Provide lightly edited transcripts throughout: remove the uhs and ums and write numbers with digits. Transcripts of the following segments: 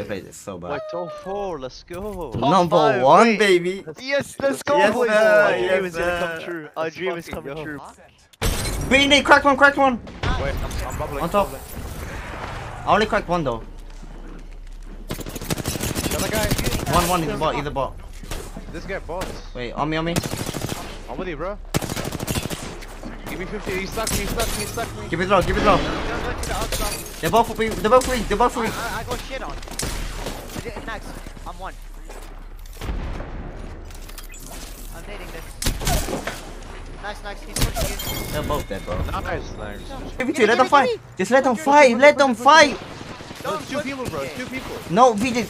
They played it so bad. 4, let's go. Number 1, wait. Baby. Yes, let's go. Yes, boys. My dream is gonna come true. Our dream is coming true. Beanie, cracked one. Wait, I'm bubbling. On top. I only cracked one though. The other guy. One, either bot. This guy bots. Wait, on me. I'm with you, bro. Give me 50, he stuck me. Give it low. They're both free. I got shit on. Nice, I'm one. I'm dating this. Nice, he's pushing. They're both dead, bro. Nice. VJ, let them fight. Just let them fight, No, it's two people, bro, No, VJ.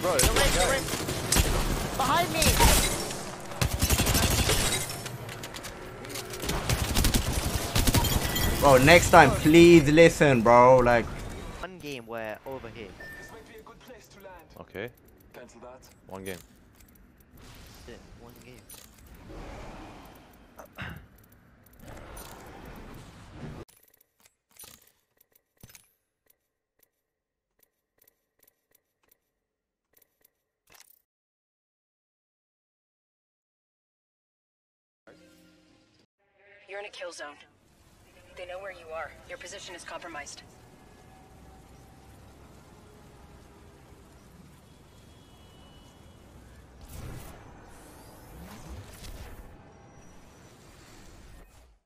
Bro, behind me! Bro, next time, please listen, bro. Like, one game we're over here. This might be a good place to land. Okay. Cancel that. One game. That's it. One game. You're in a kill zone. They know where you are. Your position is compromised.